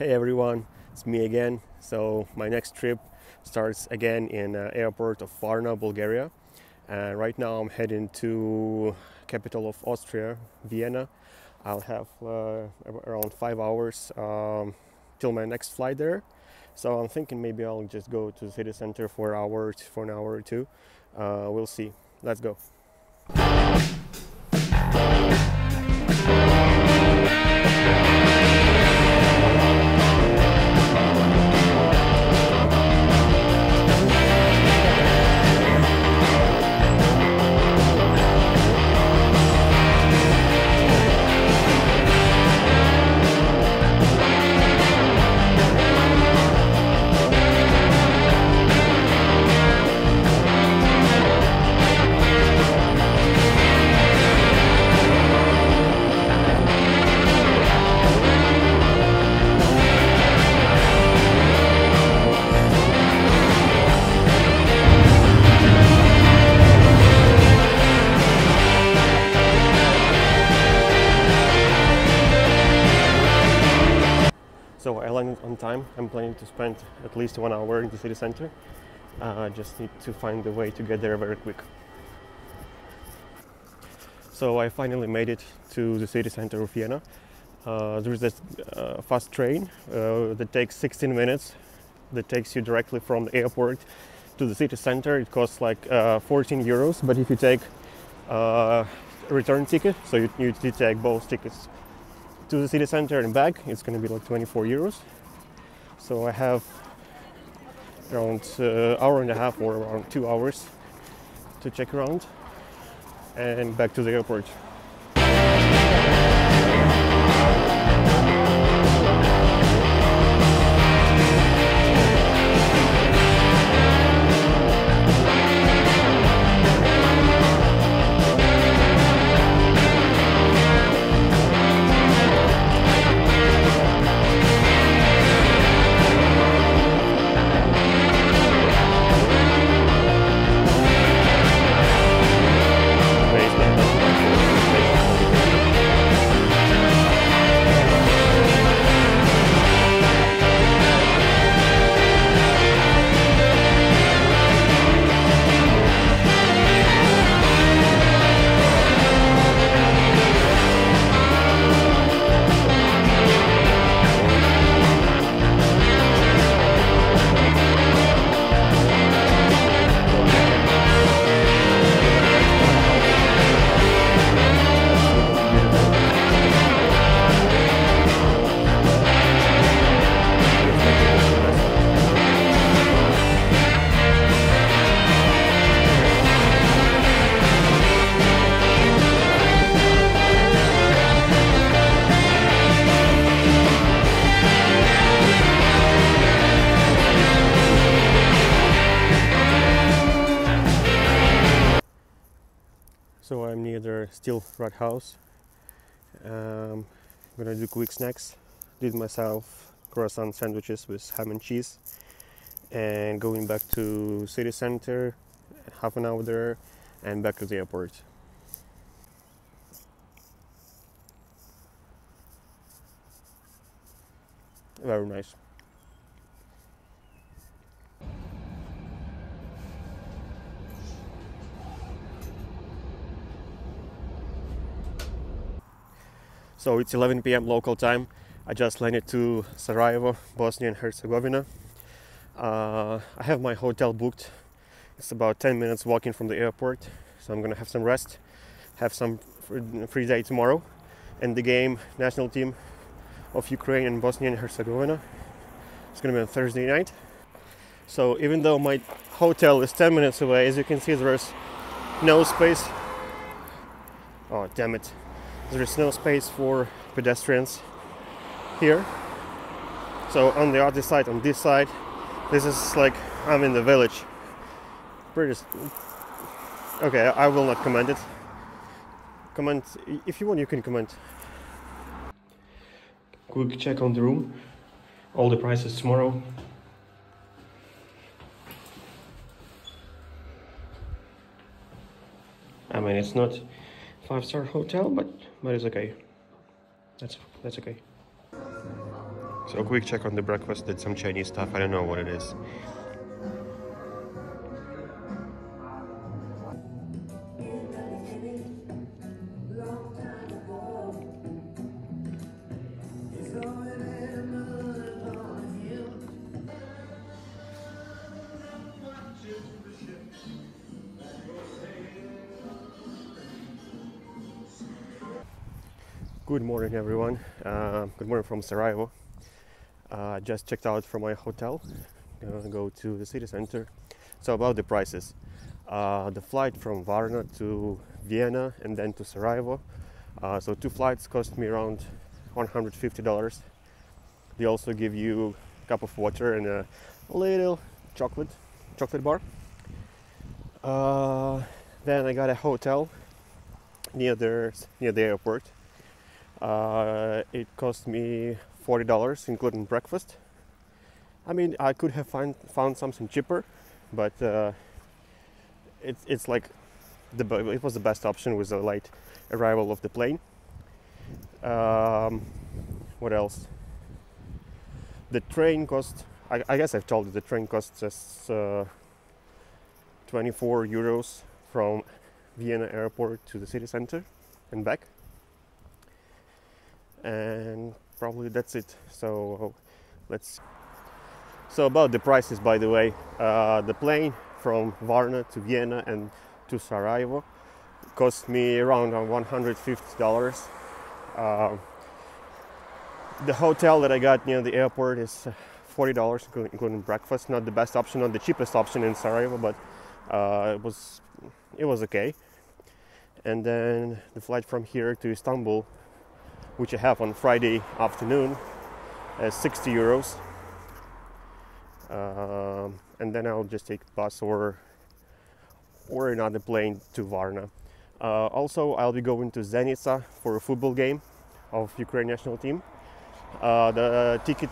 Hey everyone, it's me again. So my next trip starts again in airport of Varna, Bulgaria. And right now I'm heading to capital of Austria, Vienna. I'll have around 5 hours till my next flight there. So I'm thinking maybe I'll just go to the city center for an hour or two. We'll see. Let's go. So I landed on time. I'm planning to spend at least 1 hour in the city center. I just need to find a way to get there very quick. So I finally made it to the city center of Vienna. There is this fast train that takes 16 minutes that takes you directly from the airport to the city center. It costs like 14 euros, but if you take a return ticket, so you take both tickets to the city center and back, it's going to be like 24 euros. So I have around an hour and a half or around 2 hours to check around and back to the airport. So I'm near the Steel Rat House. I'm gonna do quick snacks. Did myself croissant sandwiches with ham and cheese. And going back to city center, half an hour there, and back to the airport. Very nice. So it's 11 p.m. local time. I just landed to Sarajevo, Bosnia and Herzegovina. I have my hotel booked. It's about 10 minutes walking from the airport. So I'm gonna have some rest, have some free day tomorrow. And the game, national team of Ukraine and Bosnia and Herzegovina, it's gonna be on Thursday night. So even though my hotel is 10 minutes away, as you can see, there's no space. Oh, damn it. There is no space for pedestrians here. So on the other side, on this side, this is like I'm in the village. Pretty okay, I will not comment it. Comment if you want, you can comment. Quick check on the room. All the prices tomorrow. I mean, it's not five-star hotel, but it's okay. That's okay. So a quick check on the breakfast, did some Chinese stuff, I don't know what it is. Good morning everyone, good morning from Sarajevo. Just checked out from my hotel, gonna go to the city center. So about the prices, the flight from Varna to Vienna and then to Sarajevo, so two flights cost me around $150. They also give you a cup of water and a little chocolate bar. Then I got a hotel near the airport. It cost me $40 including breakfast. I mean, I could have found something cheaper, but it's like it was the best option with the late arrival of the plane. What else? The train cost, I guess I've told you, the train costs us 24 euros from Vienna airport to the city center and back. And probably that's it. So so about the prices, by the way, the plane from Varna to Vienna and to Sarajevo cost me around $150. The hotel that I got near the airport is $40 including breakfast. Not the best option, not the cheapest option in Sarajevo, but it was okay. And then the flight from here to Istanbul, which I have on Friday afternoon, at 60 euros. And then I'll just take bus or another plane to Varna. Also, I'll be going to Zenica for a football game of Ukraine national team. The ticket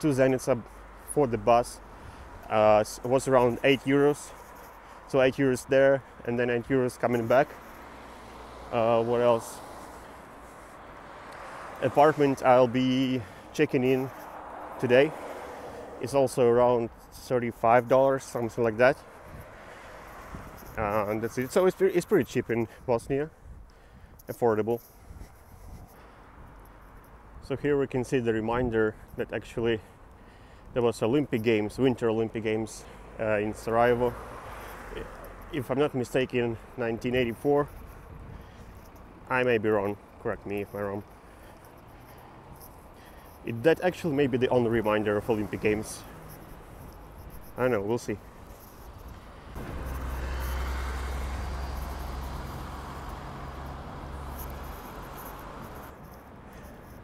to Zenica for the bus was around 8 euros. So 8 euros there and then 8 euros coming back. What else? Apartment I'll be checking in today. It's also around $35, something like that. And that's it. So it's pretty cheap in Bosnia, affordable. So here we can see the reminder that actually there was Olympic Games, Winter Olympic Games in Sarajevo. If I'm not mistaken, 1984. I may be wrong. Correct me if I'm wrong. That actually may be the only reminder of Olympic Games. I don't know, we'll see.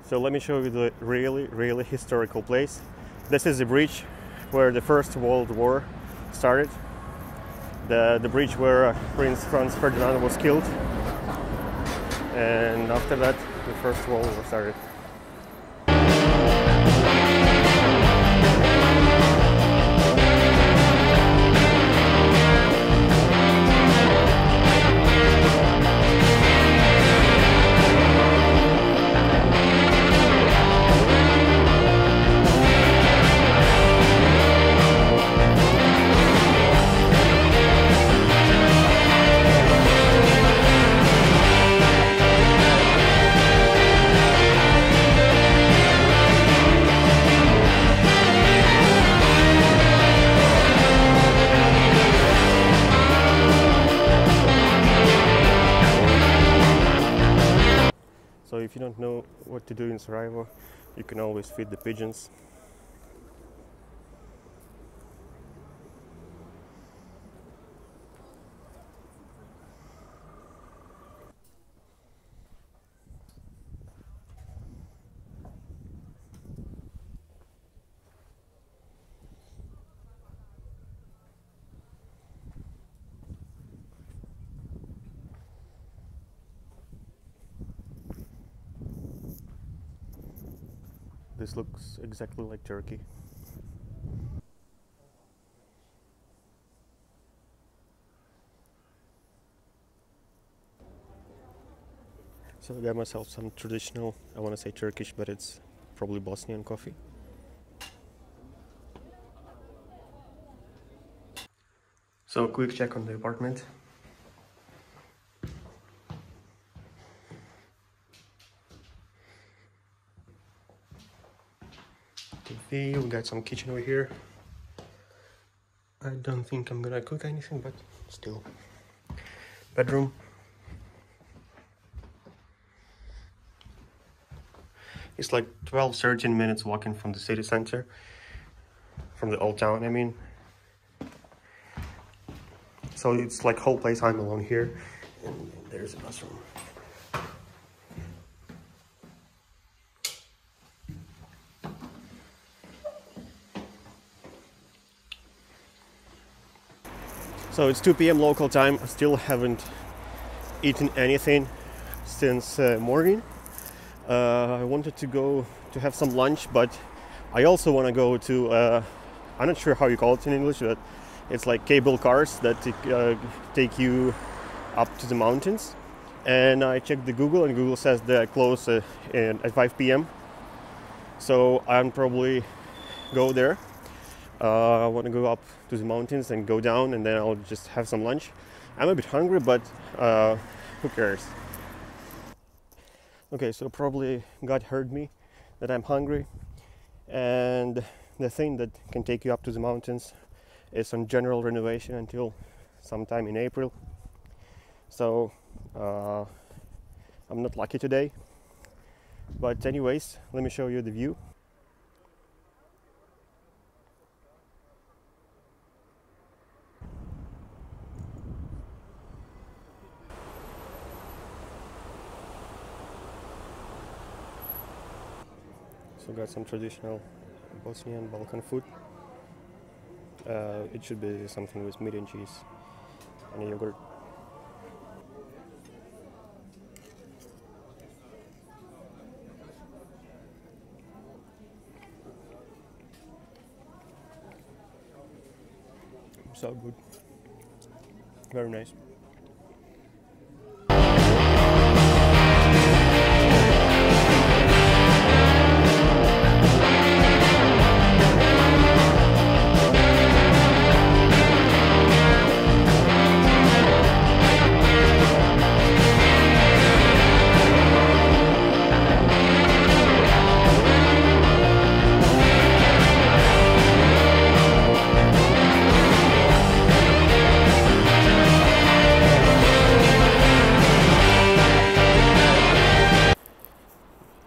So let me show you the really historical place. This is the bridge where the First World War started. The bridge where Prince Franz Ferdinand was killed. And after that, the First World War started. If you don't know what to do in Sarajevo, you can always feed the pigeons. This looks exactly like Turkey. So I got myself some traditional, I want to say Turkish, but it's probably Bosnian coffee. So quick check on the apartment. TV, we got some kitchen over here. I don't think I'm gonna cook anything, but still. Bedroom. It's like 12-13 minutes walking from the city center, from the old town, I mean. So it's like whole place I'm alone here, and there's a bathroom. So it's 2 p.m. local time. I still haven't eaten anything since morning. I wanted to go to have some lunch, but I also want to go to, I'm not sure how you call it in English, but it's like cable cars that take you up to the mountains. And I checked the Google, and Google says they close at 5 p.m. So I'm probably go there. I want to go up to the mountains and go down, and then I'll just have some lunch. I'm a bit hungry, but who cares? Okay, so probably God heard me that I'm hungry, and the thing that can take you up to the mountains is on general renovation until sometime in April. So I'm not lucky today, but anyways, let me show you the view. So got some traditional Bosnian Balkan food. It should be something with meat and cheese and yogurt. So good. Very nice.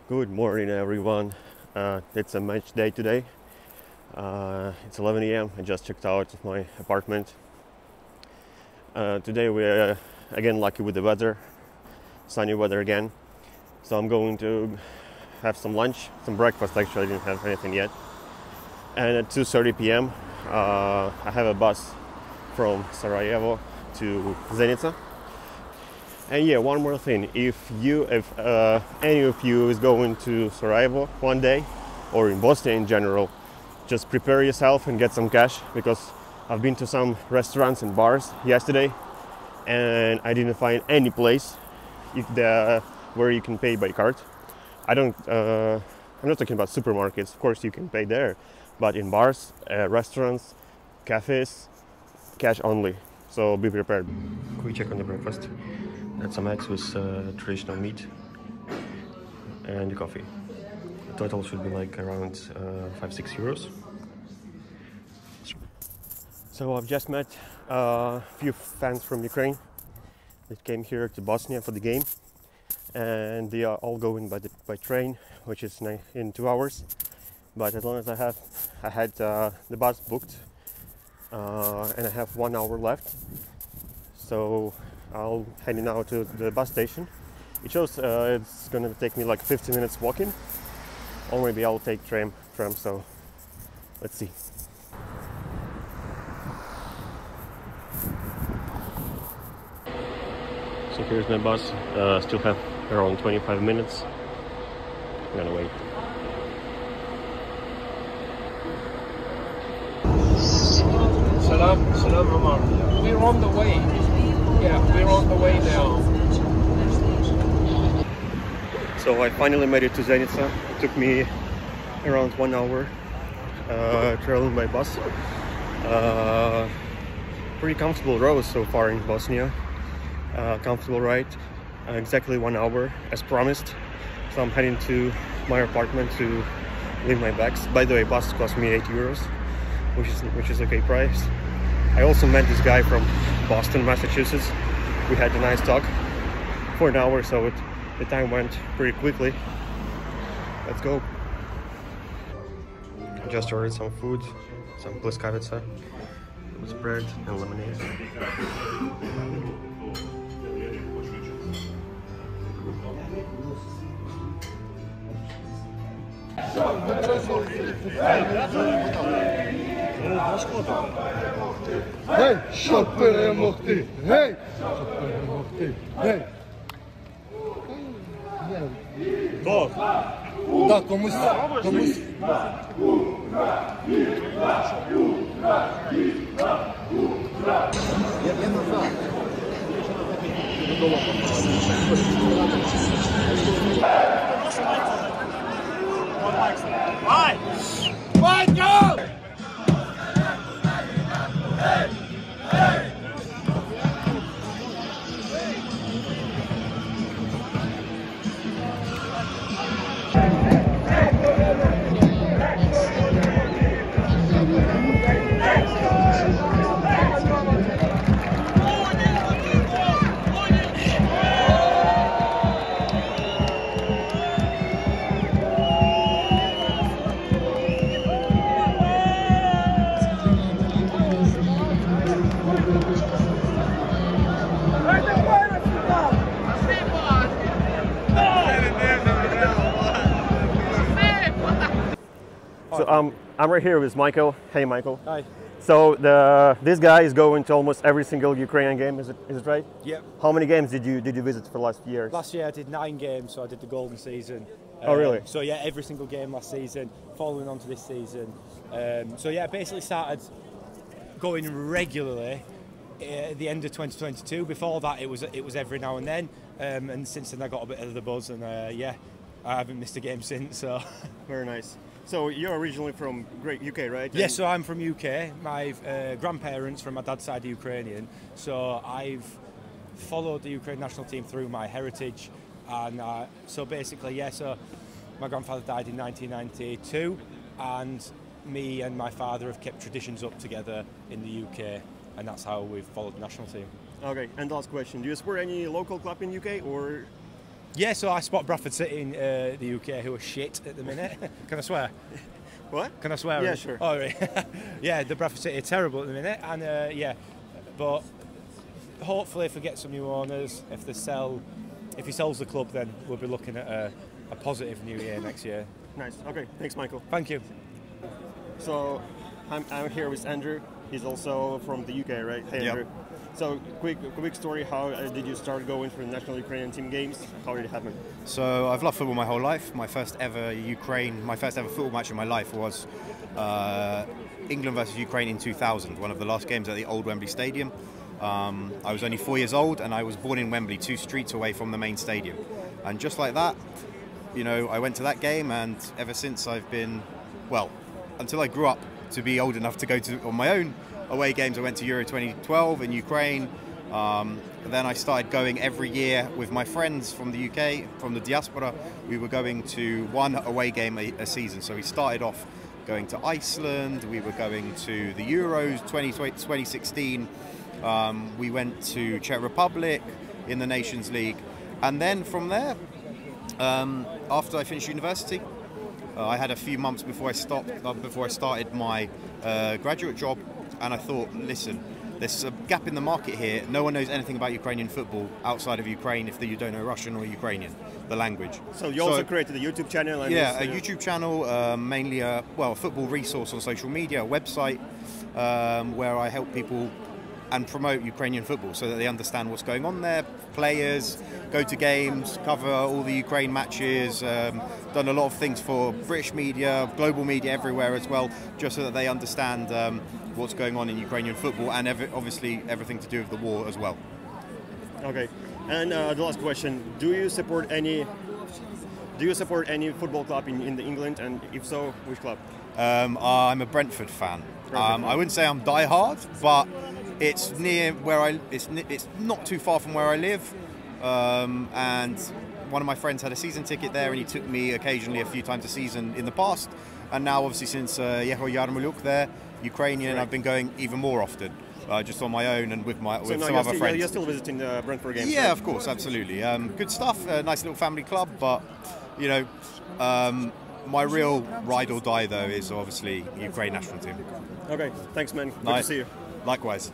Good morning, everyone. It's a match day today. It's 11 a.m. I just checked out of my apartment. Today we're again lucky with the weather, sunny weather again. So I'm going to have some lunch, some breakfast. Actually, I didn't have anything yet. And at 2:30 p.m., I have a bus from Sarajevo to Zenica. And yeah, one more thing, if any of you is going to Sarajevo one day, or in Bosnia in general, just prepare yourself and get some cash, because I've been to some restaurants and bars yesterday and I didn't find any place where you can pay by card. I'm not talking about supermarkets, of course you can pay there, but in bars, restaurants, cafes, cash only. So be prepared. Quick check on the breakfast. That's some eggs with traditional meat and coffee. The total should be like around 5-6 euros. So I've just met a few fans from Ukraine that came here to Bosnia for the game, and they are all going by train, which is in 2 hours. But as long as I had the bus booked, and I have 1 hour left, so I'll head now to the bus station. It shows it's gonna take me like 50 minutes walking, or maybe I'll take tram, so let's see. So here's my bus, still have around 25 minutes, I'm gonna wait. Salam, Omar. We're on the way. Yeah, we're on the way now. So I finally made it to Zenica. It took me around 1 hour traveling by bus. pretty comfortable roads so far in Bosnia. Comfortable ride, exactly 1 hour as promised. So I'm heading to my apartment to leave my bags. By the way, bus cost me €8, which is okay price. I also met this guy from Boston, Massachusetts. We had a nice talk for an hour, so the time went pretty quickly. Let's go. I just ordered some food, some bliskavica with bread and lemonade. Michael! Hey! Hey! So I'm right here with Michael. Hey, Michael. Hi. So this guy is going to almost every single Ukrainian game. Is it right? Yeah. How many games did you visit for last year? Last year I did 9 games, so I did the golden season. Oh, really? So yeah, every single game last season, following on to this season. So yeah, I basically started going regularly at the end of 2022. Before that, it was every now and then, and since then I got a bit of the buzz, and yeah, I haven't missed a game since. So very nice. So you're originally from UK, right? Yes, yeah, so I'm from UK. My grandparents from my dad's side are Ukrainian, so I've followed the Ukraine national team through my heritage, and so basically, yeah. So my grandfather died in 1992, and me and my father have kept traditions up together in the UK, and that's how we've followed the national team. Okay. And last question: do you support any local club in UK or? Yeah, so I spot Bradford City in the UK, who are shit at the minute. Can I swear? What? Can I swear? Yeah, sure. Oh, right. Yeah, the Bradford City are terrible at the minute, and yeah, but hopefully if we get some new owners, if he sells the club, then we'll be looking at a positive new year next year. Nice. Okay. Thanks, Michael. Thank you. So I'm here with Andrew. He's also from the UK, right? Hey, Andrew. Yep. So, quick story, how did you start going for the national Ukrainian team games? How did it happen? So, I've loved football my whole life. My first ever football match in my life was England versus Ukraine in 2000, one of the last games at the Old Wembley Stadium. I was only 4 years old, and I was born in Wembley, 2 streets away from the main stadium. And just like that, you know, I went to that game, and ever since I've been, well, until I grew up to be old enough to go to, on my own, away games. I went to Euro 2012 in Ukraine. Then I started going every year with my friends from the UK, from the diaspora. We were going to one away game a season. So we started off going to Iceland. We were going to the Euros 2016. We went to Czech Republic in the Nations League. And then from there, after I finished university, I had a few months before I started my graduate job. And I thought, listen, there's a gap in the market here. No one knows anything about Ukrainian football outside of Ukraine if you don't know Russian or Ukrainian, the language. So you also created a YouTube channel? And yeah, a YouTube channel, mainly a football resource on social media, a website where I help people and promote Ukrainian football so that they understand what's going on there. Players, go to games, cover all the Ukraine matches, done a lot of things for British media, global media everywhere as well, just so that they understand what's going on in Ukrainian football and obviously everything to do with the war as well. Okay, and the last question, do you support any football club in England, and if so, which club? I'm a Brentford fan. I wouldn't say I'm diehard, but It's near where I. It's not too far from where I live, and one of my friends had a season ticket there, and he took me occasionally a few times a season in the past. And now, obviously, since Yehor Yarmolyuk there, Ukrainian, I've been going even more often, just on my own and with my with some other friends. You're still visiting the Brentford games? Yeah, right? Of course, absolutely. Good stuff. Nice little family club, but you know. My real ride or die, though, is obviously Ukraine national team. Okay, thanks, man. Good to see you. Likewise.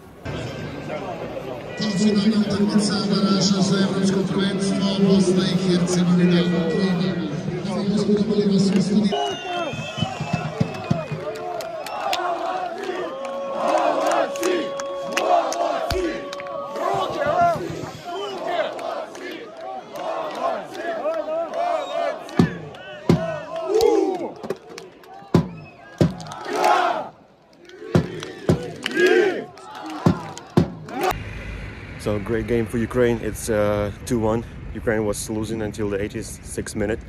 So great game for Ukraine. It's 2-1. Ukraine was losing until the 86th minute,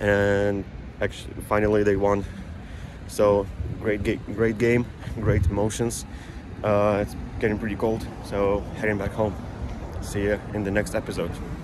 and actually finally they won. So great game, great emotions. It's getting pretty cold, so heading back home. See you in the next episode.